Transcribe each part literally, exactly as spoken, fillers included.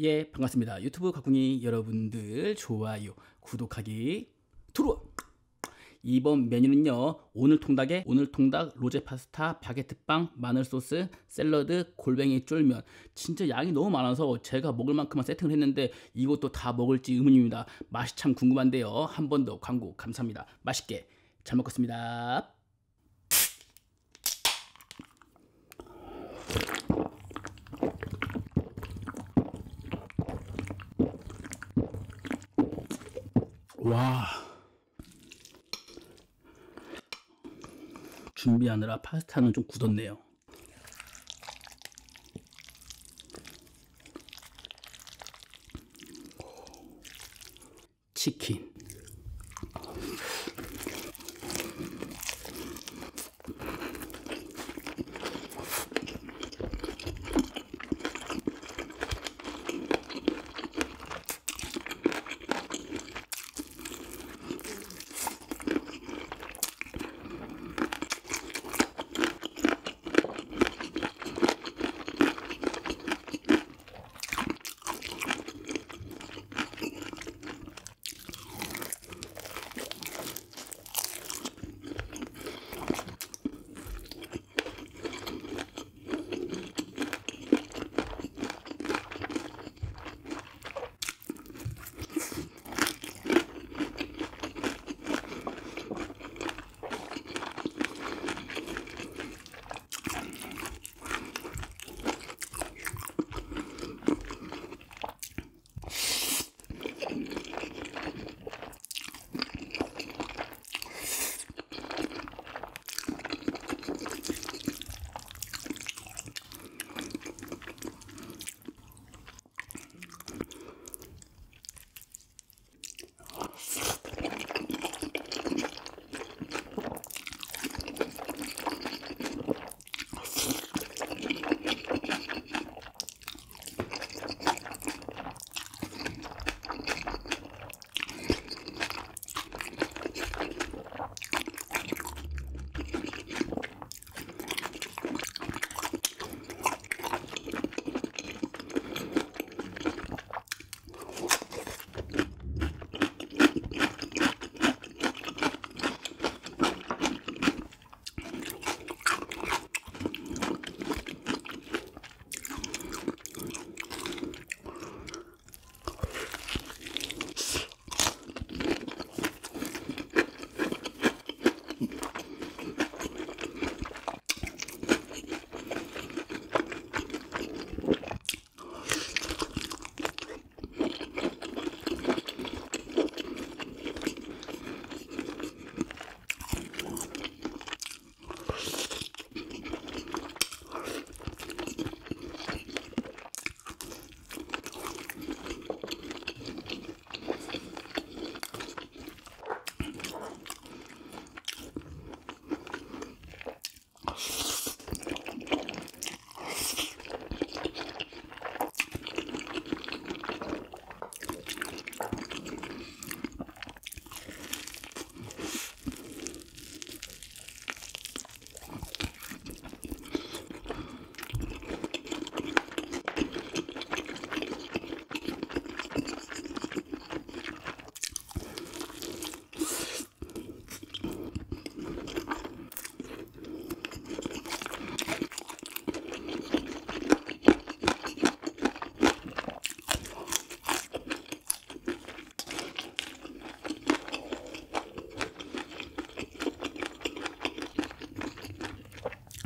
예, 반갑습니다. 유튜브 가꿍이 여러분들, 좋아요, 구독하기 들어와! 이번 메뉴는요, 오늘통닭에 오늘통닭, 로제 파스타, 바게트빵, 마늘소스, 샐러드, 골뱅이쫄면. 진짜 양이 너무 많아서 제가 먹을 만큼만 세팅을 했는데 이것도 다 먹을지 의문입니다. 맛이 참 궁금한데요. 한 번 더 광고 감사합니다. 맛있게 잘 먹겠습니다. 와, 준비하느라 파스타는 좀 굳었네요. 치킨,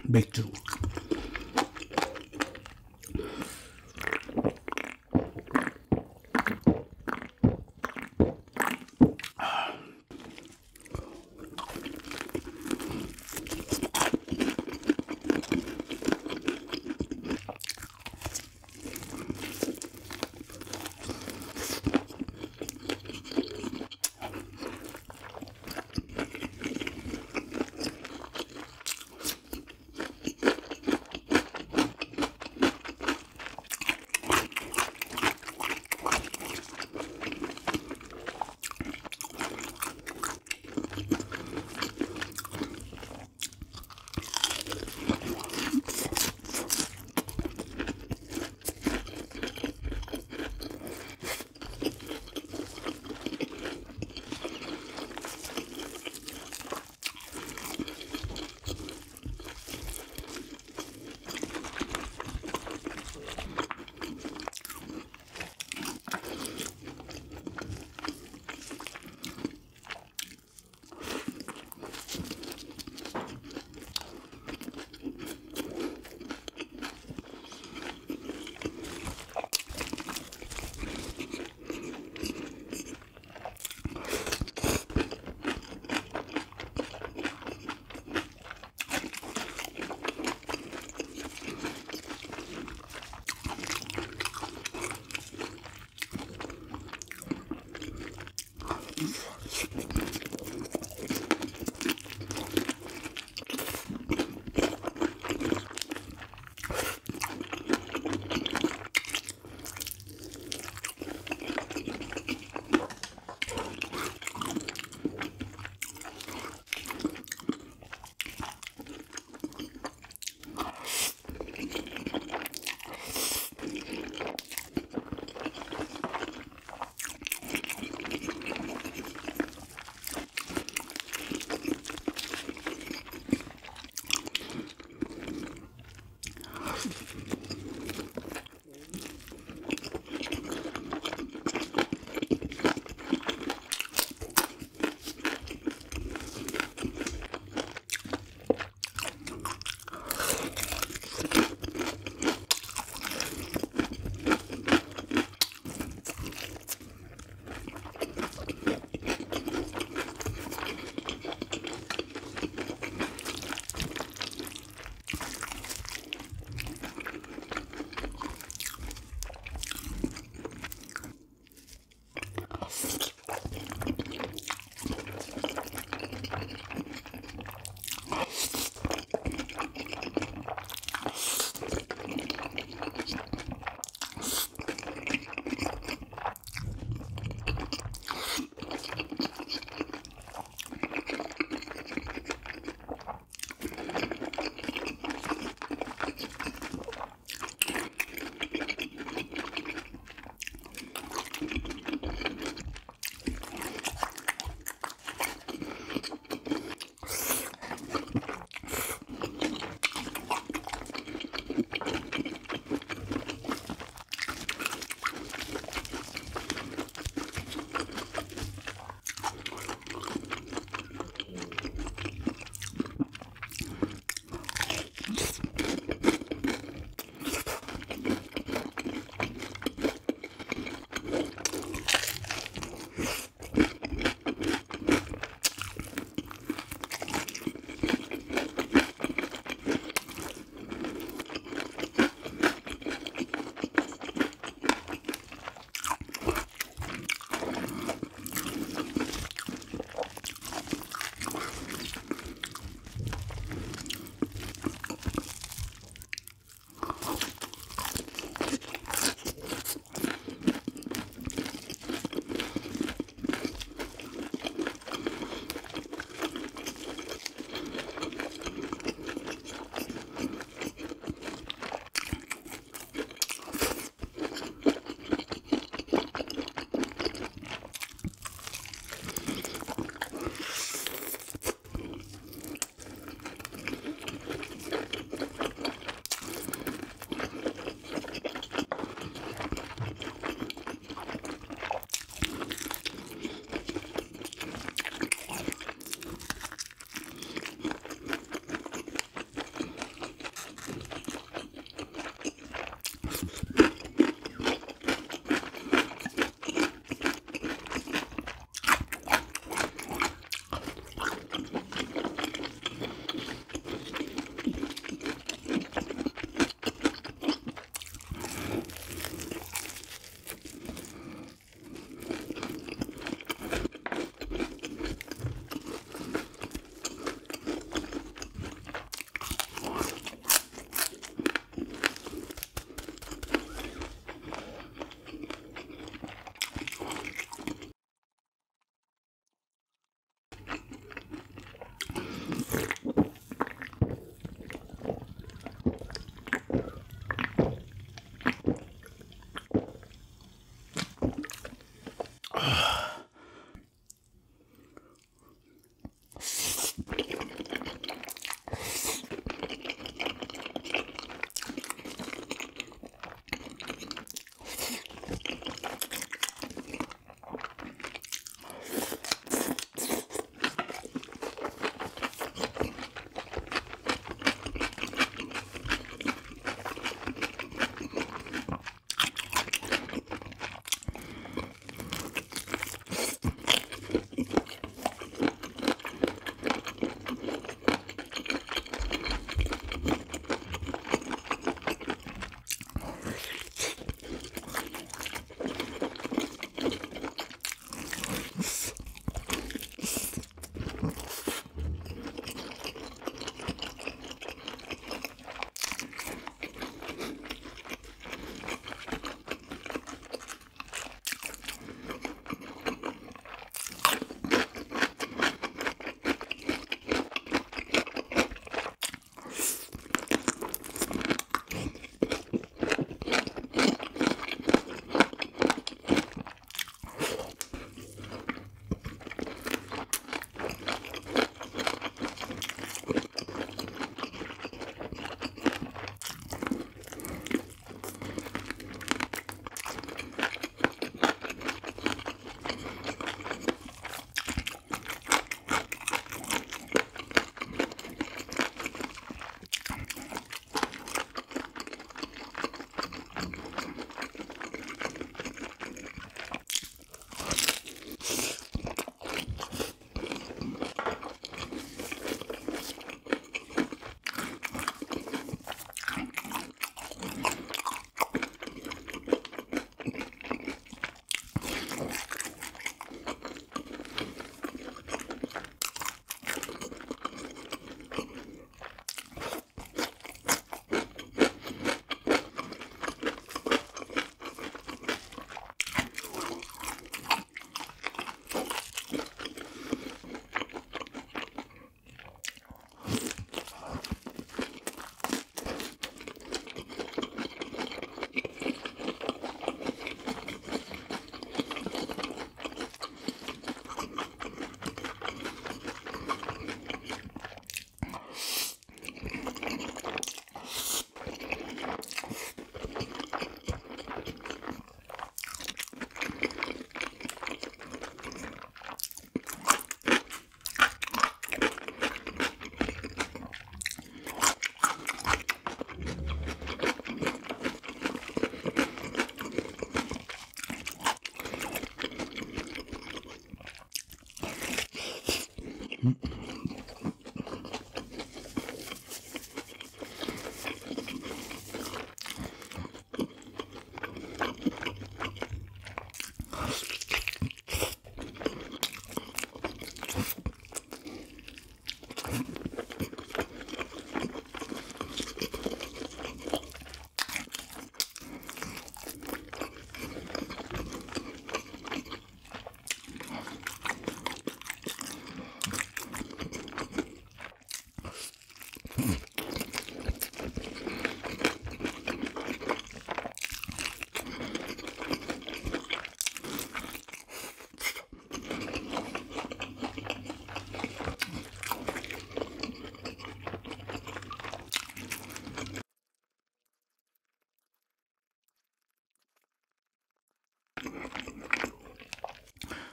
맥주,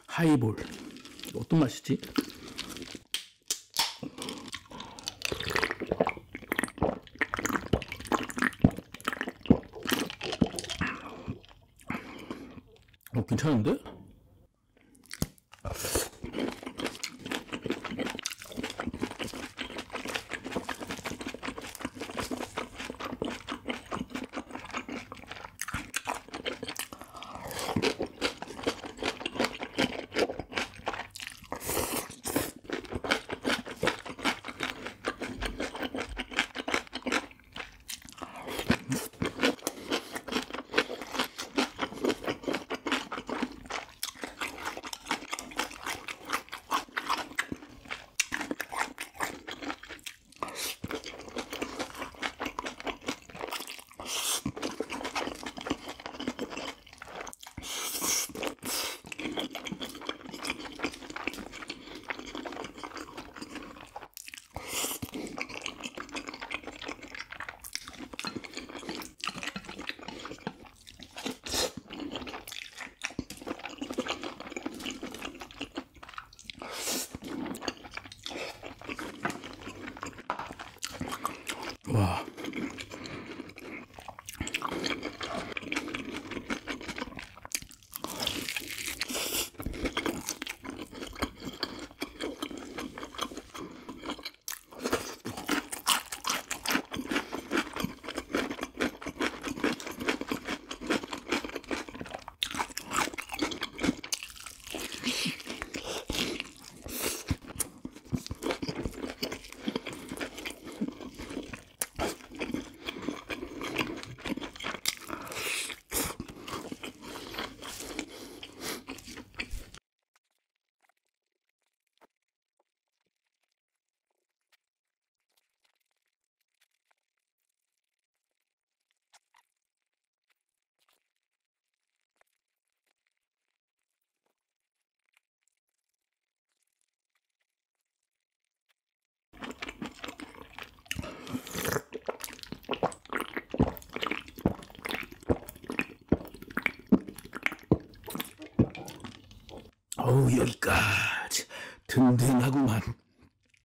하이볼 어떤 맛이지? 어, 괜찮은데? 와. 어우, 여기까지 든든하구만.